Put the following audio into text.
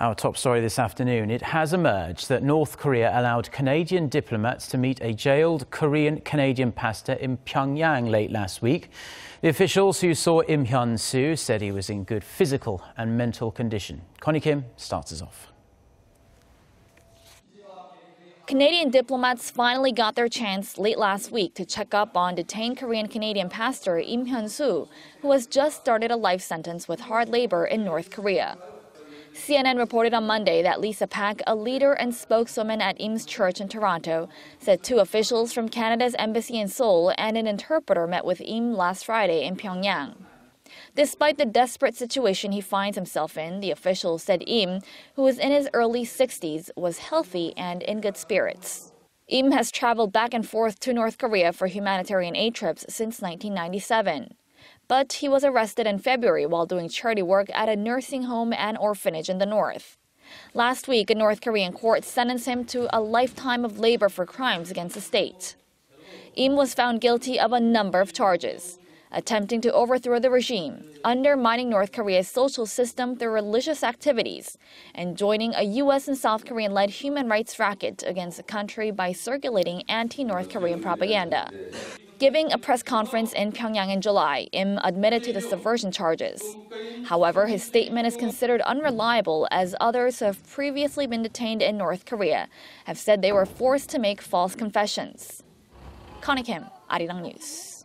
Our top story this afternoon, it has emerged that North Korea allowed Canadian diplomats to meet a jailed Korean-Canadian pastor in Pyongyang late last week. The officials who saw Lim Hyeon-soo said he was in good physical and mental condition. Connie Kim starts us off. Canadian diplomats finally got their chance late last week to check up on detained Korean-Canadian pastor Lim Hyeon-soo, who has just started a life sentence with hard labor in North Korea. CNN reported on Monday that Lisa Pak, a leader and spokeswoman at Lim's church in Toronto, said two officials from Canada's embassy in Seoul and an interpreter met with Lim last Friday in Pyongyang. Despite the desperate situation he finds himself in, the officials said Lim, who is in his early 60s, was healthy and in good spirits. Lim has traveled back and forth to North Korea for humanitarian aid trips since 1997. But he was arrested in February while doing charity work at a nursing home and orphanage in the north. Last week, a North Korean court sentenced him to a lifetime of labor for crimes against the state. Lim was found guilty of a number of charges: attempting to overthrow the regime, undermining North Korea's social system through religious activities, and joining a U.S. and South Korean-led human rights racket against the country by circulating anti-North Korean propaganda. Giving a press conference in Pyongyang in July, Lim admitted to the subversion charges. However, his statement is considered unreliable, as others who have previously been detained in North Korea have said they were forced to make false confessions. Connie Kim, Arirang News.